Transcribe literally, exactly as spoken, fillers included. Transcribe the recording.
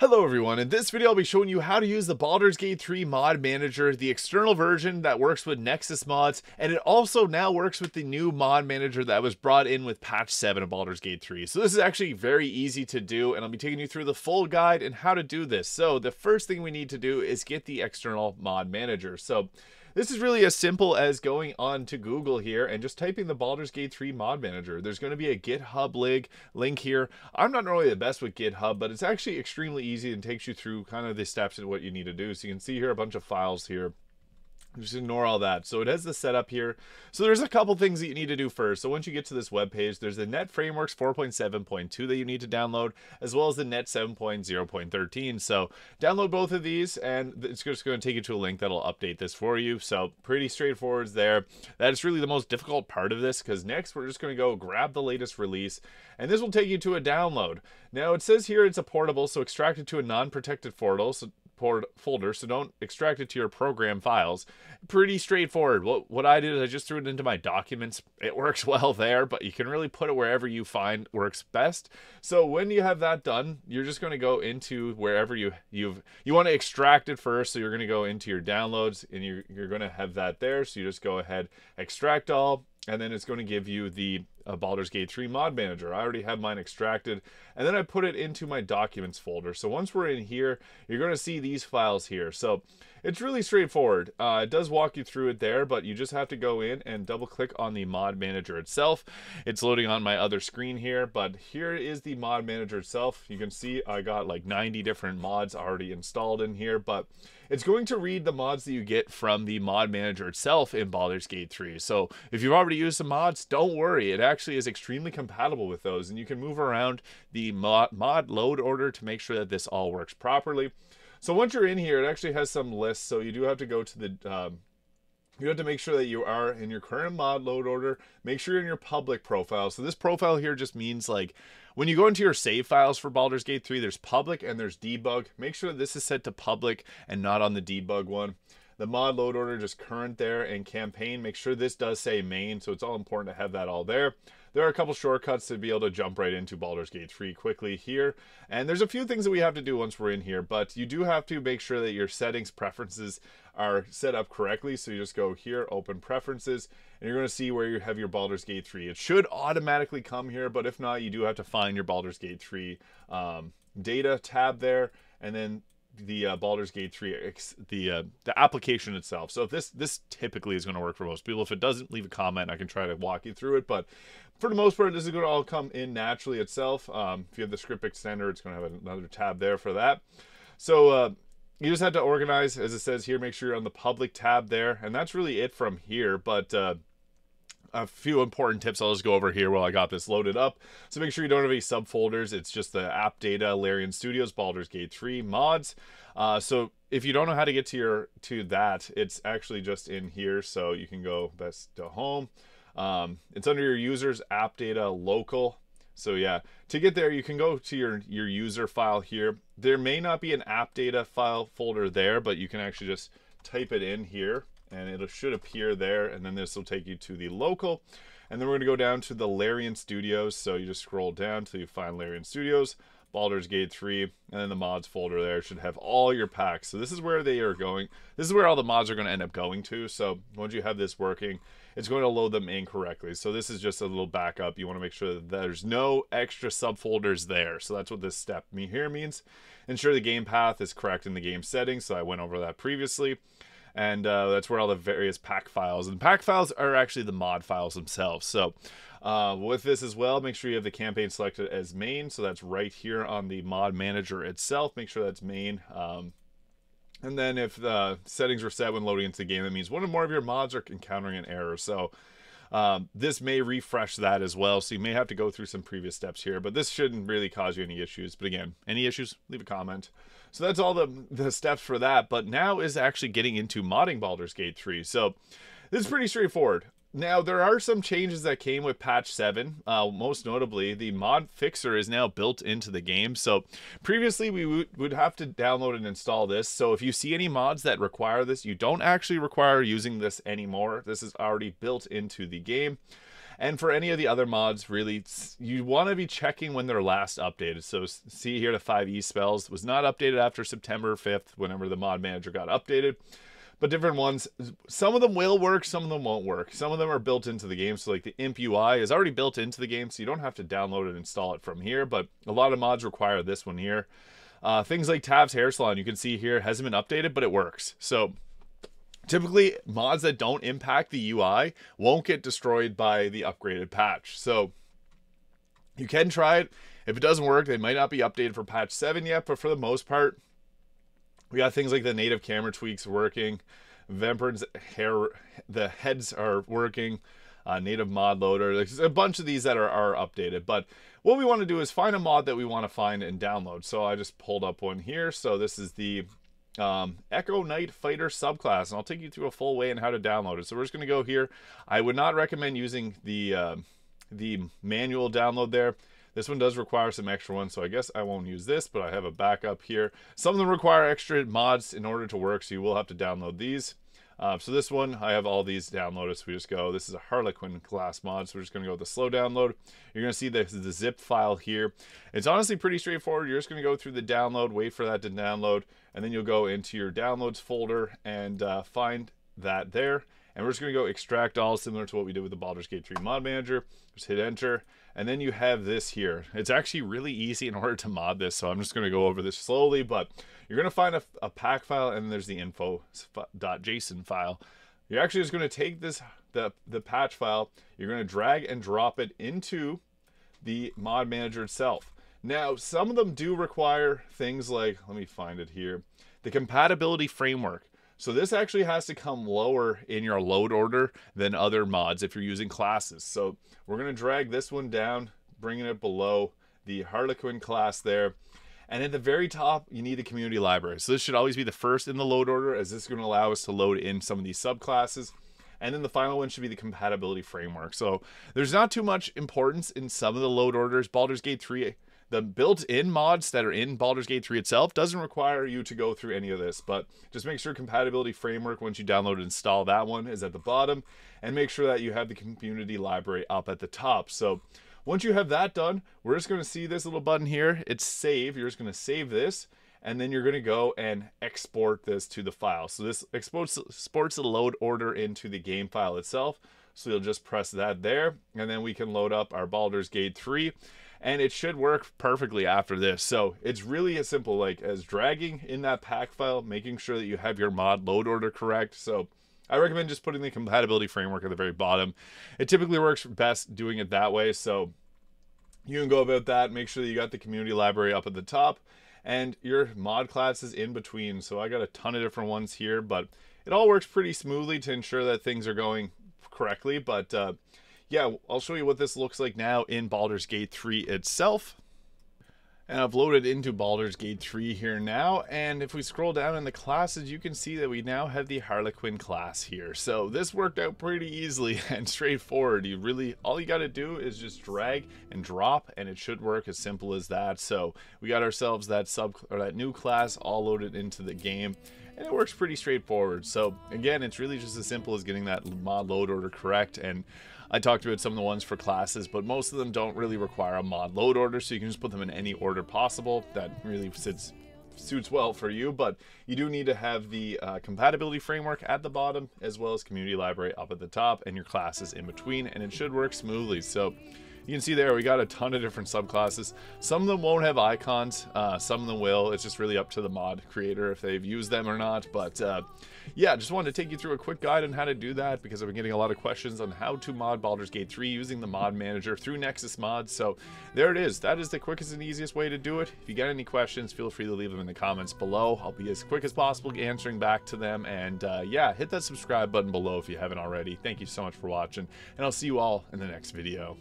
Hello everyone, in this video I'll be showing you how to use the Baldur's Gate three mod manager, the external version that works with Nexus mods, and it also now works with the new mod manager that was brought in with patch seven of Baldur's Gate three. So this is actually very easy to do, and I'll be taking you through the full guide and how to do this. So the first thing we need to do is get the external mod manager. So this is really as simple as going on to Google here and just typing the Baldur's Gate three mod manager. There's going to be a GitHub link, link here. I'm not really the best with GitHub, but it's actually extremely easy and takes you through kind of the steps and what you need to do. So you can see here a bunch of files here. Just ignore all that. So it has the setup here. So there's a couple things that you need to do first. So once you get to this web page, there's the .net frameworks four point seven point two that you need to download, as well as the .net seven point zero point thirteen. So download both of these, and it's just going to take you to a link that'll update this for you. So pretty straightforward there. That's really the most difficult part of this, because next we're just going to go grab the latest release, and this will take you to a download. Now it says here it's a portable, so extract it to a non-protected portal. So folder, so don't extract it to your program files. Pretty straightforward. What, what I did is I just threw it into my documents. It works well there, but you can really put it wherever you find works best. So when you have that done, you're just going to go into wherever you you've you want to extract it first. So you're going to go into your downloads, and you're, you're going to have that there. So you just go ahead, extract all, and then it's going to give you the uh, Baldur's Gate three mod manager. I already have mine extracted, and then I put it into my documents folder. So once we're in here, you're going to see these files here. So it's really straightforward. Uh, it does walk you through it there, but you just have to go in and double click on the mod manager itself. It's loading on my other screen here, but here is the mod manager itself. You can see I got like ninety different mods already installed in here, but it's going to read the mods that you get from the mod manager itself in Baldur's Gate three. So if you've already used some mods, don't worry. It actually is extremely compatible with those, and you can move around the mod, mod load order to make sure that this all works properly. So once you're in here, it actually has some lists. So you do have to go to the, um, you have to make sure that you are in your current mod load order. Make sure you're in your public profile. So this profile here just means like, when you go into your save files for Baldur's Gate three, there's public and there's debug. Make sure that this is set to public and not on the debug one. The mod load order, just current there, and campaign. Make sure this does say main, so it's all important to have that all there. There are a couple shortcuts to be able to jump right into Baldur's Gate three quickly here. And there's a few things that we have to do once we're in here, but you do have to make sure that your settings preferences are set up correctly. So you just go here, open preferences, and you're going to see where you have your Baldur's Gate three. It should automatically come here, but if not, you do have to find your Baldur's Gate three um, data tab there, and then the uh, Baldur's Gate three, the uh, the application itself. So if this this typically is going to work for most people. If it doesn't, leave a comment. I can try to walk you through it, but for the most part, this is going to all come in naturally itself. Um, if you have the script extender, it's going to have another tab there for that. So uh, you just have to organize, as it says here. Make sure you're on the public tab there, and that's really it from here. But uh, a few important tips I'll just go over here while I got this loaded up. So make sure you don't have any subfolders. It's just the app data, Larian Studios, Baldur's Gate three mods. Uh, so if you don't know how to get to your to that, it's actually just in here. So you can go best to home. Um, it's under your users, app data, local. So yeah, to get there, you can go to your, your user file here. There may not be an app data file folder there, but you can actually just type it in here, and it should appear there, and then this will take you to the local, and then we're going to go down to the Larian Studios. So you just scroll down till you find Larian Studios, Baldur's Gate three, and then the mods folder there should have all your packs. So this is where they are going. This is where all the mods are going to end up going to. So once you have this working, it's going to load them in correctly. So this is just a little backup. You want to make sure that there's no extra subfolders there. So that's what this step here means. Ensure the game path is correct in the game settings. So I went over that previously. And uh, that's where all the various pack files, and pack files are actually the mod files themselves. So uh, with this as well, make sure you have the campaign selected as main. So that's right here on the mod manager itself. Make sure that's main. Um, and then if the settings were set when loading into the game, that means one or more of your mods are encountering an error. So um, this may refresh that as well. So you may have to go through some previous steps here, but this shouldn't really cause you any issues. But again, any issues, leave a comment. So that's all the, the steps for that. But now is actually getting into modding Baldur's Gate three. So this is pretty straightforward. Now, there are some changes that came with patch seven. Uh, most notably, the mod fixer is now built into the game. So previously, we would have to download and install this. So if you see any mods that require this, you don't actually require using this anymore. This is already built into the game. And for any of the other mods, really, you want to be checking when they're last updated. So see here, the five E spells was not updated after September fifth, whenever the mod manager got updated. But different ones, some of them will work, some of them won't work. Some of them are built into the game. So like the Imp U I is already built into the game, so you don't have to download and install it from here. But a lot of mods require this one here. Uh, things like Tav's Hair Salon, you can see here, hasn't been updated, but it works. So typically, mods that don't impact the U I won't get destroyed by the upgraded patch. So you can try it. If it doesn't work, they might not be updated for patch seven yet, but for the most part, we got things like the native camera tweaks working, Vampir's hair, the heads are working, uh, native mod loader. There's a bunch of these that are, are updated, but what we want to do is find a mod that we want to find and download. So I just pulled up one here. So this is the um, Echo Knight Fighter subclass, and I'll take you through a full way and how to download it. So we're just going to go here. I would not recommend using the, uh, the manual download there. This one does require some extra ones, so I guess I won't use this, but I have a backup here. Some of them require extra mods in order to work, so you will have to download these. Uh, so this one, I have all these downloaded, so we just go, this is a Harlequin class mod, so we're just going to go with the slow download. You're going to see the, the zip file here. It's honestly pretty straightforward. You're just going to go through the download, wait for that to download, and then you'll go into your downloads folder and uh, find that there. And we're just going to go extract all, similar to what we did with the Baldur's Gate three mod manager. Just hit enter. And then you have this here. It's actually really easy in order to mod this, so I'm just going to go over this slowly. But you're going to find a, a pack file, and there's the info dot J S O N file. You're actually just going to take this the, the patch file. You're going to drag and drop it into the mod manager itself. Now, some of them do require things like, let me find it here, the compatibility framework. So this actually has to come lower in your load order than other mods if you're using classes. So we're going to drag this one down, bringing it below the Harlequin class there. And at the very top, you need the community library. So this should always be the first in the load order, as this is going to allow us to load in some of these subclasses. And then the final one should be the compatibility framework. So there's not too much importance in some of the load orders. Baldur's Gate three, the built-in mods that are in Baldur's Gate three itself doesn't require you to go through any of this, but just make sure compatibility framework, once you download and install that one, is at the bottom, and make sure that you have the community library up at the top. So once you have that done, we're just going to see this little button here. It's save. You're just going to save this, and then you're going to go and export this to the file. So this exports, exports the load order into the game file itself. So you'll just press that there, and then we can load up our Baldur's Gate three. And it should work perfectly after this. So it's really as simple like as dragging in that pack file, making sure that you have your mod load order correct. So I recommend just putting the compatibility framework at the very bottom. It typically works best doing it that way. So you can go about that. Make sure that you got the community library up at the top and your mod classes in between. So I got a ton of different ones here, but it all works pretty smoothly to ensure that things are going correctly. But, uh, yeah, I'll show you what this looks like now in Baldur's Gate three itself. And I've loaded into Baldur's Gate three here now. And if we scroll down in the classes, you can see that we now have the Harlequin class here. So this worked out pretty easily and straightforward. You really, all you got to do is just drag and drop, and it should work as simple as that. So we got ourselves that sub or that new class all loaded into the game. And it works pretty straightforward. So again, it's really just as simple as getting that mod load order correct. And I talked about some of the ones for classes, but most of them don't really require a mod load order, so you can just put them in any order possible that really sits, suits well for you. But you do need to have the uh, compatibility framework at the bottom, as well as community library up at the top, and your classes in between, and it should work smoothly. So you can see there, we got a ton of different subclasses. Some of them won't have icons, uh, some of them will. It's just really up to the mod creator if they've used them or not. But uh, yeah, just wanted to take you through a quick guide on how to do that, because I've been getting a lot of questions on how to mod Baldur's Gate three using the mod manager through Nexus mods. So there it is. That is the quickest and easiest way to do it. If you got any questions, feel free to leave them in the comments below. I'll be as quick as possible answering back to them. And uh, yeah, hit that subscribe button below if you haven't already. Thank you so much for watching, and I'll see you all in the next video.